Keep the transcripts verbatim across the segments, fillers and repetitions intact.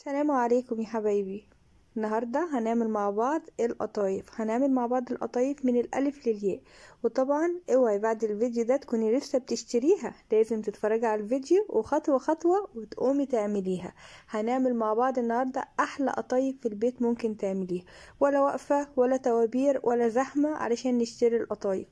السلام عليكم يا حبايبي. النهارده هنعمل مع بعض القطايف، هنعمل مع بعض القطايف من الالف للياء. وطبعا اوعي بعد الفيديو ده تكوني لسه بتشتريها، لازم تتفرجي على الفيديو وخطوه خطوه وتقومي تعمليها. هنعمل مع بعض النهارده احلى قطايف في البيت ممكن تعمليها، ولا واقفه ولا توابير ولا زحمه علشان نشتري القطايف.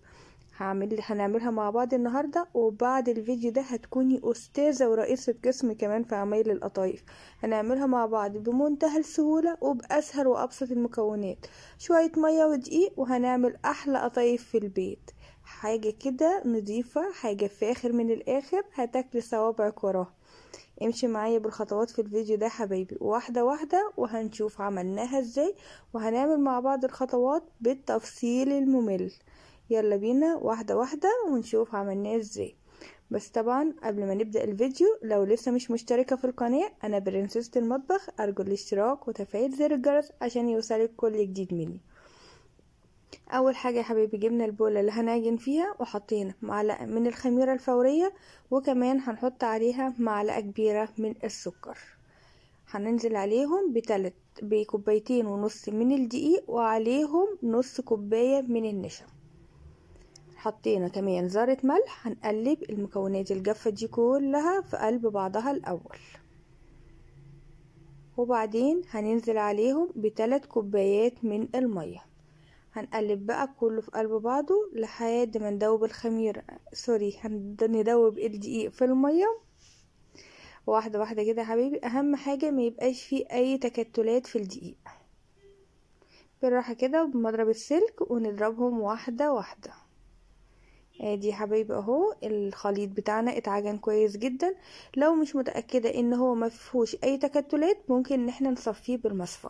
هعمل هنعملها مع بعض النهارده، وبعد الفيديو ده هتكوني استاذه ورئيسه قسم كمان في عمايل القطايف. هنعملها مع بعض بمنتهى السهوله وباسهل وابسط المكونات، شويه ميه ودقيق، وهنعمل احلى قطايف في البيت. حاجه كده نضيفه، حاجه فاخر من الاخر، هتاكلي صوابعك وراها. امشي معايا بالخطوات في الفيديو ده حبايبي، واحده واحده، وهنشوف عملناها ازاي، وهنعمل مع بعض الخطوات بالتفصيل الممل. يلا بينا واحدة واحدة ونشوف عملناه ازاي. بس طبعا قبل ما نبدأ الفيديو، لو لسه مش مشتركة في القناة، انا برنسيسه المطبخ، ارجو الاشتراك وتفعيل زر الجرس عشان يوصلك كل جديد مني. اول حاجة يا حبيبي جبنا البولة اللي هنعجن فيها، وحطينا معلقة من الخميرة الفورية، وكمان هنحط عليها معلقة كبيرة من السكر. هننزل عليهم بتلت بكوبايتين ونص من الدقيق، وعليهم نص كوباية من النشا. حطينا كمان ذرة ملح. هنقلب المكونات الجافة دي كلها في قلب بعضها الأول، وبعدين هننزل عليهم بثلاث كوبايات من المية. هنقلب بقى كله في قلب بعضه لحد ما ندوب الخميرة سوري هندوب الدقيق في المية. واحدة واحدة كده يا حبيبي، أهم حاجة ما يبقاش فيه أي تكتلات في الدقيق. بالراحة كده بمضرب السلك ونضربهم واحدة واحدة. ادي يا حبايبي اهو الخليط بتاعنا اتعجن كويس جدا. لو مش متاكده ان هو ما فيهوش اي تكتلات، ممكن ان احنا نصفيه بالمصفى،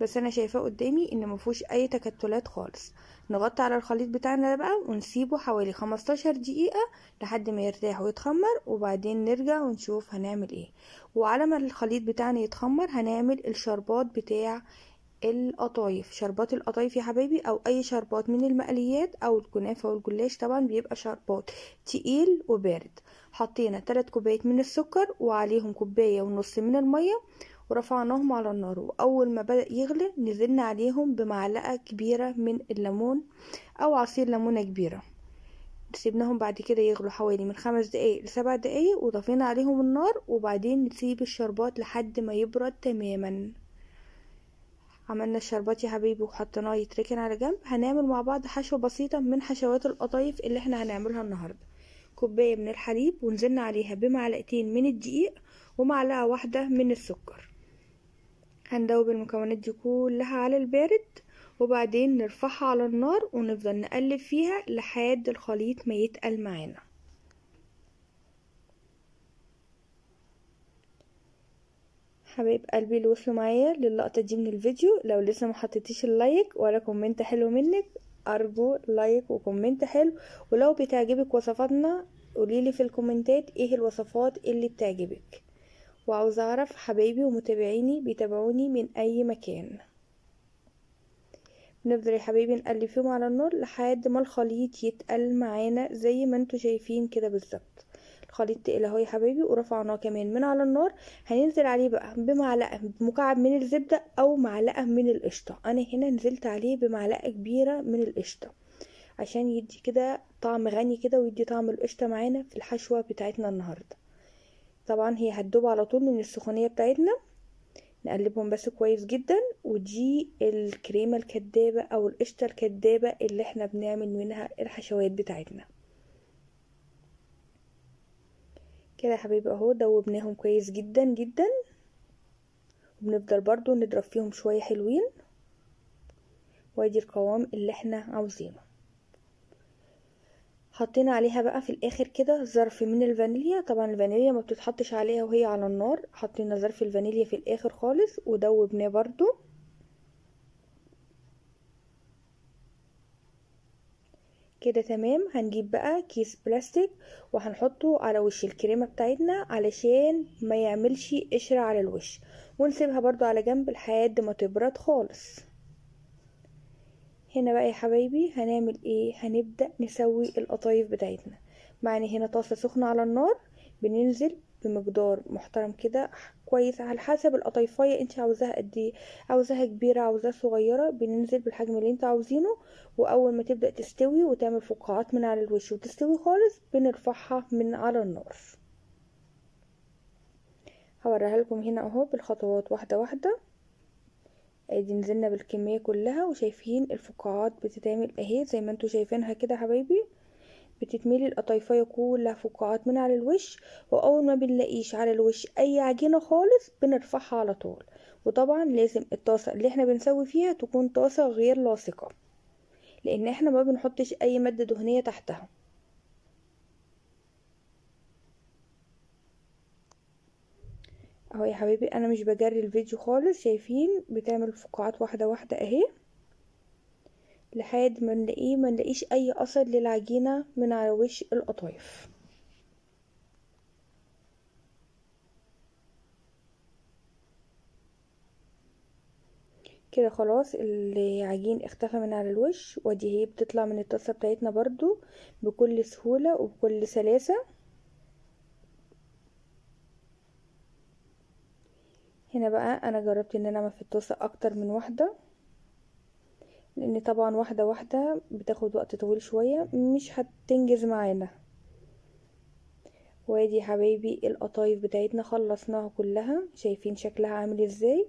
بس انا شايفاه قدامي ان ما فيهوش اي تكتلات خالص. نغطي على الخليط بتاعنا ده بقى ونسيبه حوالي خمستاشر دقيقه لحد ما يرتاح ويتخمر، وبعدين نرجع ونشوف هنعمل ايه. وعلى ما الخليط بتاعنا يتخمر هنعمل الشربات بتاع القطايف. شربات القطايف يا حبايبي او اي شربات من المقليات او الكنافه والجلاش، طبعا بيبقى شربات تقيل وبارد. حطينا ثلاث كوبايات من السكر وعليهم كوبايه ونص من الميه، ورفعناهم على النار. واول ما بدا يغلي نزلنا عليهم بمعلقه كبيره من الليمون او عصير ليمونه كبيره. سيبناهم بعد كده يغلوا حوالي من خمس دقايق لسبع دقايق، وطفينا عليهم النار، وبعدين نسيب الشربات لحد ما يبرد تماما. عملنا الشربات يا حبيبي وحطيناه يتركن على جنب. هنعمل مع بعض حشوه بسيطه من حشوات القطايف اللي احنا هنعملها النهارده. كوبايه من الحليب، ونزلنا عليها بمعلقتين من الدقيق ومعلقه واحده من السكر. هندوب المكونات دي كلها على البارد، وبعدين نرفعها على النار ونفضل نقلب فيها لحد الخليط ما يتقل معانا. حبايب قلبي اللي وصلوا معايا للقطه دي من الفيديو، لو لسه ما حطيتيش اللايك ولا كومنت حلو منك، ارجو لايك وكومنت حلو. ولو بتعجبك وصفاتنا قوليلي في الكومنتات ايه الوصفات اللي بتعجبك، وعاوزه اعرف حبايبي ومتابعيني بيتابعوني من اي مكان. بنفضل يا حبايبي نقلب فيهم على النار لحد ما الخليط يتقل معانا زي ما انتوا شايفين كده بالظبط. خليط تقيل اهو يا حبايبي، ورفعناه كمان من على النار. هننزل عليه بقى بمعلقه مكعب من الزبده او معلقه من القشطه. انا هنا نزلت عليه بمعلقه كبيره من القشطه عشان يدي كده طعم غني كده، ويدي طعم القشطه معانا في الحشوه بتاعتنا النهارده. طبعا هي هتدوب على طول من السخونيه بتاعتنا. نقلبهم بس كويس جدا، ودي الكريمه الكدابه او القشطه الكدابه اللي احنا بنعمل منها الحشوات بتاعتنا كده يا حبايبي اهو. دوبناهم كويس جدا جدا، وبنفضل برضو نضرب فيهم شويه حلوين، وادي القوام اللي احنا عاوزينه. حطينا عليها بقى في الاخر كده ظرف من الفانيليا. طبعا الفانيليا ما بتتحطش عليها وهي على النار، حطينا ظرف الفانيليا في الاخر خالص ودوبناه برضو. كده تمام. هنجيب بقى كيس بلاستيك وهنحطه على وش الكريمه بتاعتنا علشان ما يعملش قشره على الوش، ونسيبها برضو على جنب لحد ما تبرد خالص. هنا بقى يا حبايبي هنعمل ايه؟ هنبدا نسوي القطايف بتاعتنا. معانا هنا طاسه سخنه على النار، بننزل بمقدار محترم كده كويس على حسب القطايفايه انت عاوزاها قد ايه، عاوزاها كبيره عاوزاها صغيره، بننزل بالحجم اللي انت عاوزينه. واول ما تبدا تستوي وتعمل فقاعات من على الوش وتستوي خالص بنرفعها من على النار. هوريها لكم هنا اهو بالخطوات واحده واحده. ادي نزلنا بالكميه كلها وشايفين الفقاعات بتتعمل اهي زي ما انتوا شايفينها كده حبايبي. بتتملي القطايفايه كلها فقاعات من على الوش، واول ما بنلاقيش على الوش اي عجينه خالص بنرفعها على طول. وطبعا لازم الطاسه اللي احنا بنسوي فيها تكون طاسه غير لاصقه، لان احنا ما بنحطش اي ماده دهنيه تحتها. اهو يا حبايبي انا مش بجري الفيديو خالص، شايفين بتعمل فقاعات واحده واحده اهي لحد ما نلاقيه ما نلاقيش اي اثر للعجينه من على وش القطايف. كده خلاص العجين اختفى من على الوش، ودي هي بتطلع من الطاسه بتاعتنا برضو بكل سهوله وبكل سلاسه. هنا بقى انا جربت ان انا اعمل في الطاسه اكتر من واحده، لان طبعا واحده واحده بتاخد وقت طويل شويه مش هتنجز معانا. وادي حبايبي القطايف بتاعتنا خلصناها كلها، شايفين شكلها عامل ازاي،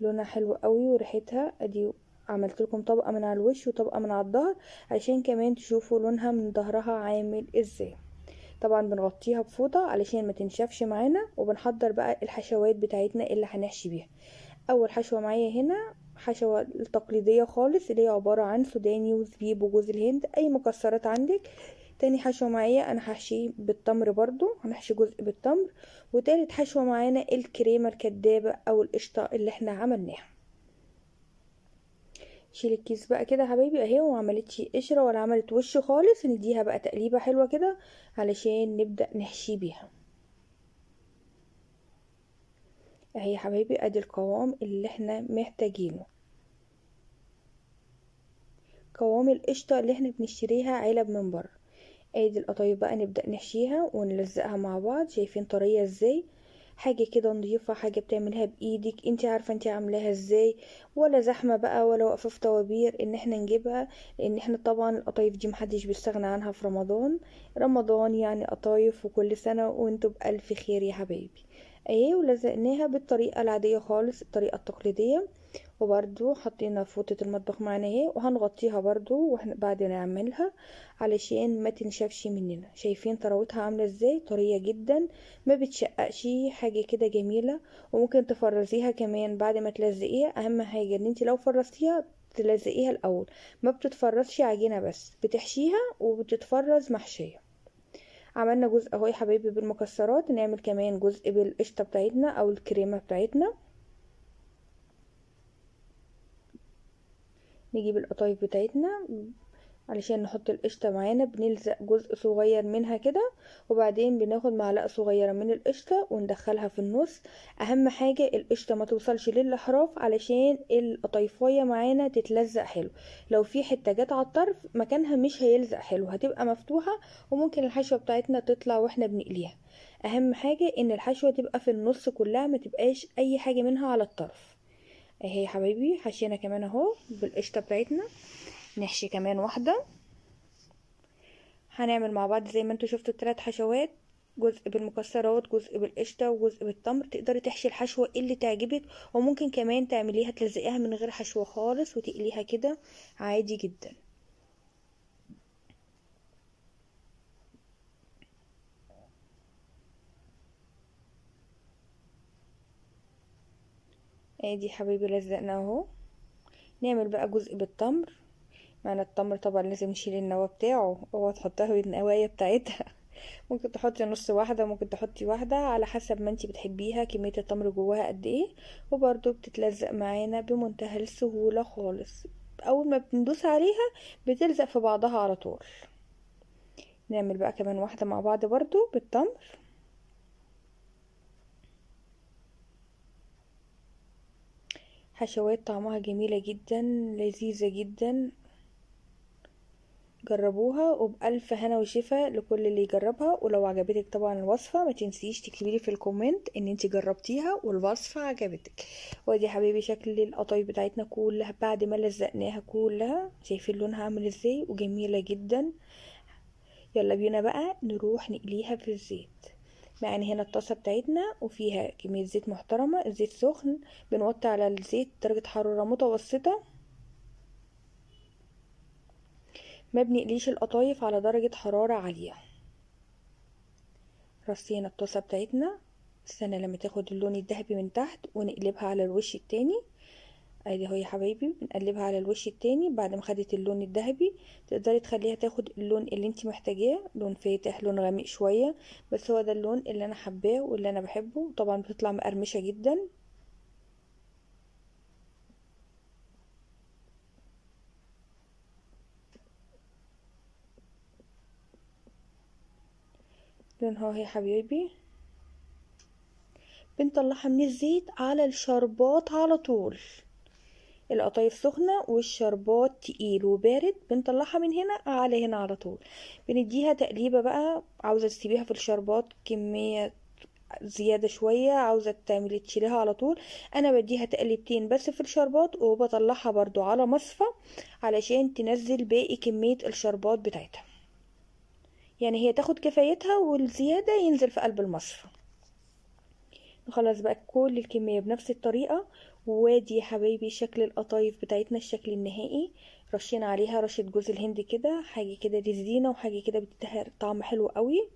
لونها حلو قوي وريحتها. ادي عملت لكم طبقه من على الوش وطبقه من على الظهر عشان كمان تشوفوا لونها من ظهرها عامل ازاي. طبعا بنغطيها بفوطه علشان ما تنشفش معانا. وبنحضر بقى الحشوات بتاعتنا اللي هنحشي بيها. اول حشوه معايا هنا حشوه التقليديه خالص اللي هي عباره عن سوداني وزبيب وجوز الهند، اي مكسرات عندك. تاني حشوه معايا انا هحشيه بالتمر، برضو هنحشي جزء بالتمر. وتالت حشوه معانا الكريمه الكدابه او القشطه اللي احنا عملناها. شيل الكيس بقى كده يا حبايبي اهي، وما عملتش قشره ولا عملت وش خالص. نديها بقى تقليبه حلوه كده علشان نبدا نحشي بيها. اهي يا حبايبي ادي القوام اللي احنا محتاجينه، قوام القشطه اللي احنا بنشتريها علب من بره. ادي القطايف بقى نبدا نحشيها ونلزقها مع بعض. شايفين طريه ازاي، حاجه كده نضيفه، حاجه بتعملها بايدك انت عارفه انت عاملاها ازاي، ولا زحمه بقى ولا واقفه في طوابير ان احنا نجيبها. لان احنا طبعا القطايف دي محدش بيستغنى عنها في رمضان. رمضان يعني قطايف، وكل سنه وانتم بالف خير يا حبايبي. اهي ولزقناها بالطريقه العاديه خالص الطريقه التقليديه. وبرده حطينا فوطه المطبخ معانا اهي، وهنغطيها برده واحنا بعد ما نعملها علشان ما تنشفش مننا. شايفين طراوتها عامله ازاي، طريه جدا ما بتشققش، حاجه كده جميله. وممكن تفرزيها كمان بعد ما تلزقيها. اهم حاجه ان انت لو فرزتيها تلزقيها الاول، ما بتتفرزش عجينه بس بتحشيها وبتتفرز محشيه. عملنا جزء اهو يا حبايبي بالمكسرات، نعمل كمان جزء بالقشطه بتاعتنا او الكريمه بتاعتنا. نجيب القطايف بتاعتنا علشان نحط القشطه معانا، بنلزق جزء صغير منها كده، وبعدين بناخد معلقه صغيره من القشطه وندخلها في النص. اهم حاجه القشطه ما توصلش للحراف علشان القطايفايه معانا تتلزق حلو. لو في حته جت على الطرف مكانها مش هيلزق حلو، هتبقى مفتوحه وممكن الحشوه بتاعتنا تطلع واحنا بنقليها. اهم حاجه ان الحشوه تبقى في النص كلها، ما تبقاش اي حاجه منها على الطرف. اهي يا حبايبي حشينا كمان اهو بالقشطه بتاعتنا. نحشي كمان واحده، هنعمل مع بعض زي ما انتوا شفتوا الثلاث حشوات، جزء بالمكسرات جزء بالقشطه وجزء بالتمر. تقدري تحشي الحشوه اللي تعجبك، وممكن كمان تعمليها تلزقيها من غير حشوه خالص وتقليها كده عادي جدا. ادي حبايبي لزقنا اهو. نعمل بقى جزء بالتمر معنا. التمر طبعا لازم نشيل النواه بتاعه، اوعى تحطها النوايه بتاعتها. ممكن تحطي نص واحده، ممكن تحطي واحده على حسب ما انتي بتحبيها كميه التمر جواها قد ايه. وبرده بتتلزق معانا بمنتهى السهوله خالص، اول ما بندوس عليها بتلزق في بعضها على طول. نعمل بقى كمان واحده مع بعض برده بالتمر. حشوات طعمها جميله جدا لذيذه جدا، جربوها، وبألف هنا وشفا لكل اللي يجربها. ولو عجبتك طبعا الوصفة ما تنسيش تكتبيلي في الكومنت ان انت جربتيها والوصفة عجبتك. وادي حبيبي شكل القطايف بتاعتنا كلها بعد ما لزقناها كلها، شايفين لونها عامل ازاي وجميلة جدا. يلا بينا بقى نروح نقليها في الزيت. معانا هنا الطاسة بتاعتنا وفيها كمية زيت محترمة، الزيت سخن، بنوطي على الزيت درجة حرارة متوسطة، ما بنقليش القطايف على درجة حرارة عالية. رصينا الطاسة بتاعتنا، استنى لما تاخد اللون الذهبي من تحت ونقلبها على الوش التاني. ادي اهو يا حبايبي بنقلبها على الوش التاني. بعد ما خدت اللون الذهبي تقدري تخليها تاخد اللون اللي انت محتاجاه، لون فاتح، لون غامق شويه، بس هو ده اللون اللي انا حباه واللي انا بحبه. طبعا بتطلع مقرمشه جدا. لونها اهو يا حبايبي. بنطلعها من الزيت على الشربات على طول. القطايف سخنه والشربات تقيل وبارد، بنطلعها من هنا على هنا على طول. بنديها تقليبه بقى، عاوزه تسيبيها في الشربات كميه زياده شويه، عاوزه تعملي تشيليها على طول. انا بديها تقليبتين بس في الشربات، وبطلعها برضو على مصفى علشان تنزل باقي كميه الشربات بتاعتها، يعني هي تاخد كفايتها والزياده ينزل في قلب المصفى. خلاص بقى كل الكميه بنفس الطريقه. وادي يا حبايبي شكل القطايف بتاعتنا الشكل النهائي. رشينا عليها رشه جوز الهند كده، حاجه كده رزينه وحاجه كده بتديها طعم حلو قوي.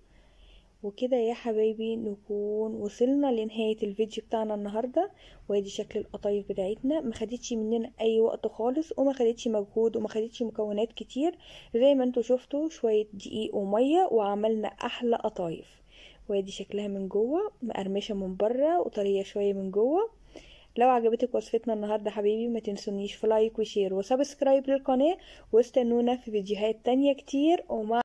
وكده يا حبايبي نكون وصلنا لنهايه الفيديو بتاعنا النهارده. وادي شكل القطايف بتاعتنا، ما خدتش مننا اي وقت خالص، وما خدتش مجهود، وما خدتش مكونات كتير. زي ما انتم شفتوا شويه دقيق وميه وعملنا احلى قطايف. وادي شكلها من جوه، مقرمشه من بره وطريه شويه من جوه. لو عجبتك وصفتنا النهارده حبيبي ما تنسونيش في لايك وشير وسبسكرايب للقناه، واستنونا في فيديوهات تانية كتير. ومع